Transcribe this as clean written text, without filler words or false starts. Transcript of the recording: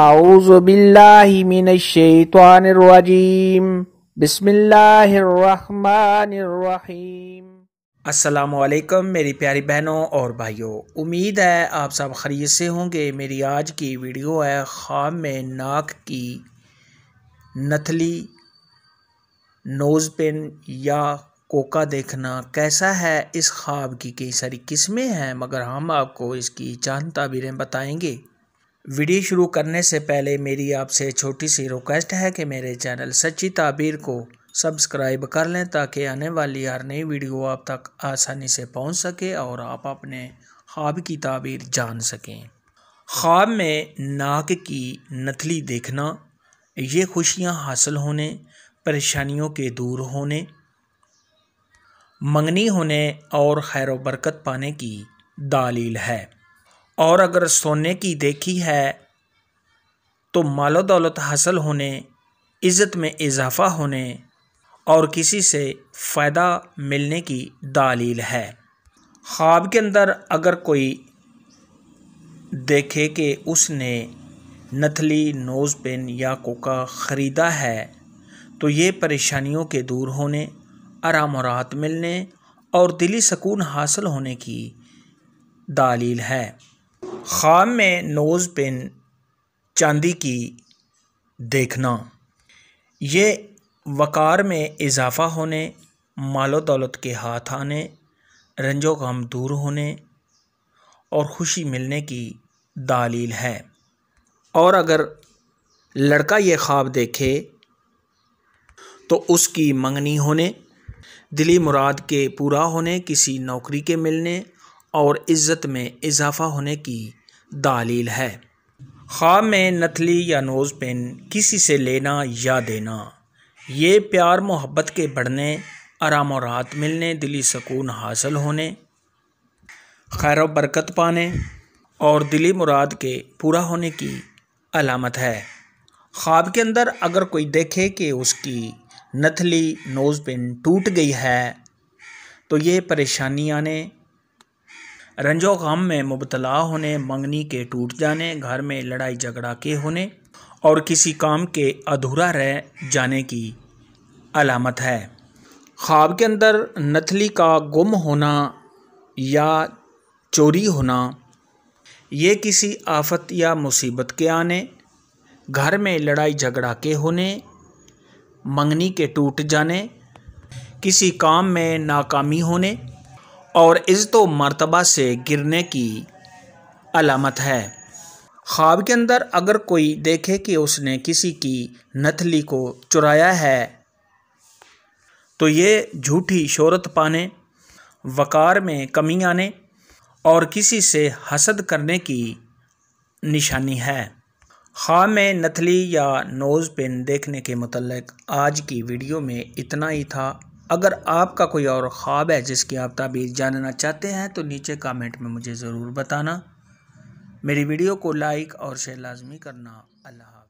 आऊज़ु बिल्लाहि मिनश शैतानिर रजीम बिस्मिल्लाहिर्रहमानिर्रहीम। अस्सलामुअलैकुम मेरी प्यारी बहनों और भाइयों, उम्मीद है आप सब खैरियत से होंगे। मेरी आज की वीडियो है ख्वाब में नाक की नथली, नोज़ पिन या कोका देखना कैसा है। इस ख्वाब की कई सारी किस्में हैं, मगर हम आपको इसकी चंद ताबीरें बताएंगे। वीडियो शुरू करने से पहले मेरी आपसे छोटी सी रिक्वेस्ट है कि मेरे चैनल सच्ची ताबीर को सब्सक्राइब कर लें ताकि आने वाली हर नई वीडियो आप तक आसानी से पहुंच सके और आप अपने ख्वाब की ताबीर जान सकें। ख्वाब में नाक की नथली देखना ये खुशियाँ हासिल होने, परेशानियों के दूर होने, मंगनी होने और खैर व बरकत पाने की दालील है। और अगर सोने की देखी है तो मालो दौलत हासिल होने, इज़्ज़त में इजाफ़ा होने और किसी से फ़ायदा मिलने की दालील है। ख्वाब के अंदर अगर कोई देखे कि उसने नथली, नोज़ पिन या कोका ख़रीदा है तो ये परेशानियों के दूर होने, आराम और राहत मिलने और दिली सुकून हासिल होने की दालील है। ख्वाब में नोज़ पिन चांदी की देखना ये वक़ार में इजाफ़ा होने, मालो दौलत के हाथ आने, रंजो गम दूर होने और खुशी मिलने की दालील है। और अगर लड़का ये ख्वाब देखे तो उसकी मंगनी होने, दिली मुराद के पूरा होने, किसी नौकरी के मिलने और इज़्ज़त में इजाफ़ा होने की दालील है। ख्वाब में नथली या नोज़ पिन किसी से लेना या देना ये प्यार मोहब्बत के बढ़ने, आराम और राहत मिलने, दिली सुकून हासिल होने, खैर व बरकत पाने और दिली मुराद के पूरा होने की अलामत है। ख्वाब के अंदर अगर कोई देखे कि उसकी नथली, नोज़ पिन टूट गई है तो ये परेशानी आने, रंजो गम में मुबतला होने, मंगनी के टूट जाने, घर में लड़ाई झगड़ा के होने और किसी काम के अधूरा रह जाने की अलामत है। ख्वाब के अंदर नथली का गुम होना या चोरी होना ये किसी आफत या मुसीबत के आने, घर में लड़ाई झगड़ा के होने, मंगनी के टूट जाने, किसी काम में नाकामी होने और इज़्ज़त व मर्तबा से गिरने की अलामत है। ख्वाब के अंदर अगर कोई देखे कि उसने किसी की नथली को चुराया है तो ये झूठी शोहरत पाने, वक़ार में कमी आने और किसी से हसद करने की निशानी है। ख्वाब में नथली या नोज़ पिन देखने के मुतल्लिक़ आज की वीडियो में इतना ही था। अगर आपका कोई और ख्वाब है जिसकी आप ताबीर जानना चाहते हैं तो नीचे कमेंट में मुझे ज़रूर बताना। मेरी वीडियो को लाइक और शेयर लाजमी करना। अल्लाह।